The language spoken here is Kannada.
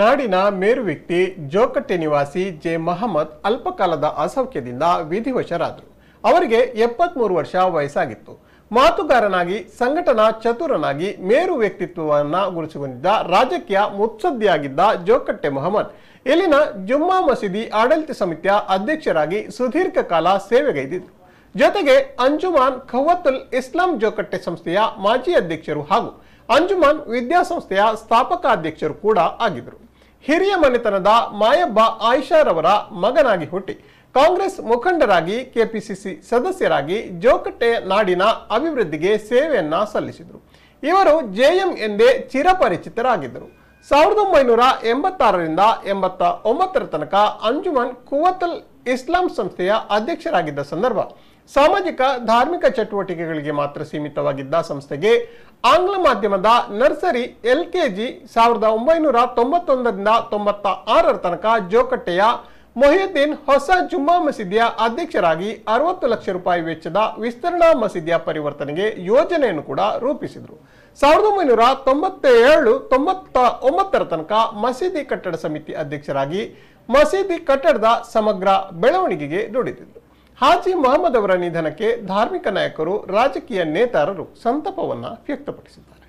ನಾಡಿನ ಮೇರು ವ್ಯಕ್ತಿ ಜೋಕಟ್ಟೆ ನಿವಾಸಿ ಜೆ ಮಹಮ್ಮದ್ ಅಲ್ಪಕಾಲದ ಅಸೌಖ್ಯದಿಂದ ವಿಧಿವಶರಾದರು. ಅವರಿಗೆ 73 ವರ್ಷ ವಯಸ್ಸಾಗಿತ್ತು. ಮಾತುಗಾರನಾಗಿ, ಸಂಘಟನಾ ಚತುರನಾಗಿ ಮೇರು ವ್ಯಕ್ತಿತ್ವವನ್ನು ಗುರುತಿಸಿಕೊಂಡಿದ್ದ, ರಾಜಕೀಯ ಮುತ್ಸದ್ದಿಯಾಗಿದ್ದ ಜೋಕಟ್ಟೆ ಮೊಹಮ್ಮದ್ ಇಲ್ಲಿನ ಜುಮ್ಮಾ ಮಸೀದಿ ಆಡಳಿತ ಸಮಿತಿಯ ಅಧ್ಯಕ್ಷರಾಗಿ ಸುದೀರ್ಘ ಕಾಲ ಸೇವೆಗೈದಿದ್ದರು. ಜೊತೆಗೆ ಅಂಜುಮಾನ್ ಖವತುಲ್ ಇಸ್ಲಾಂ ಜೋಕಟ್ಟೆ ಸಂಸ್ಥೆಯ ಮಾಜಿ ಅಧ್ಯಕ್ಷರು ಹಾಗೂ ಅಂಜುಮಾನ್ ವಿದ್ಯಾಸಂಸ್ಥೆಯ ಸ್ಥಾಪಕ ಅಧ್ಯಕ್ಷರು ಕೂಡ ಆಗಿದ್ದರು. ಹಿರಿಯ ಮನೆತನದ ಮಾಯಬ್ಬ ಆಯಿಷಾರವರ ಮಗನಾಗಿ ಹುಟ್ಟಿ ಕಾಂಗ್ರೆಸ್ ಮುಖಂಡರಾಗಿ, ಕೆಪಿಸಿಸಿ ಸದಸ್ಯರಾಗಿ ಜೋಕಟ್ಟೆ ನಾಡಿನ ಅಭಿವೃದ್ಧಿಗೆ ಸೇವೆಯನ್ನ ಸಲ್ಲಿಸಿದರು. ಇವರು ಜೆಎಂ ಎಂದೇ ಚಿರಪರಿಚಿತರಾಗಿದ್ದರು. 1986ರಿಂದ 89ರ ತನಕ ಅಂಜುಮನ್ ಖುವತುಲ್ ಇಸ್ಲಾಂ ಸಂಸ್ಥೆಯ ಅಧ್ಯಕ್ಷರಾಗಿದ್ದ ಸಂದರ್ಭ ಸಾಮಾಜಿಕ ಧಾರ್ಮಿಕ ಚಟುವಟಿಕೆಗಳಿಗೆ ಮಾತ್ರ ಸೀಮಿತವಾಗಿದ್ದ ಸಂಸ್ಥೆಗೆ ಆಂಗ್ಲ ಮಾಧ್ಯಮದ ನರ್ಸರಿ LKG 1991ರಿಂದ 96ರ ತನಕ ಜೋಕಟ್ಟೆಯ ಮೊಹಿಯುದ್ದೀನ್ ಹೊಸ ಜುಮ್ಮಾ ಮಸೀದಿಯ ಅಧ್ಯಕ್ಷರಾಗಿ 60 ಲಕ್ಷ ರೂಪಾಯಿ ವೆಚ್ಚದ ವಿಸ್ತರಣಾ ಮಸೀದಿಯ ಪರಿವರ್ತನೆಗೆ ಯೋಜನೆಯನ್ನು ಕೂಡ ರೂಪಿಸಿದರು. 1997-99ರ ತನಕ ಮಸೀದಿ ಕಟ್ಟಡ ಸಮಿತಿ ಅಧ್ಯಕ್ಷರಾಗಿ ಮಸೀದಿ ಕಟ್ಟಡದ ಸಮಗ್ರ ಬೆಳವಣಿಗೆಗೆ ದುಡಿದಿದ್ದರು. ಹಾಜಿ ಮೊಹಮ್ಮದ್ ಅವರ ನಿಧನಕ್ಕೆ ಧಾರ್ಮಿಕ ನಾಯಕರು, ರಾಜಕೀಯ ನೇತಾರರು ಸಂತಾಪವನ್ನು ವ್ಯಕ್ತಪಡಿಸಿದ್ದಾರೆ.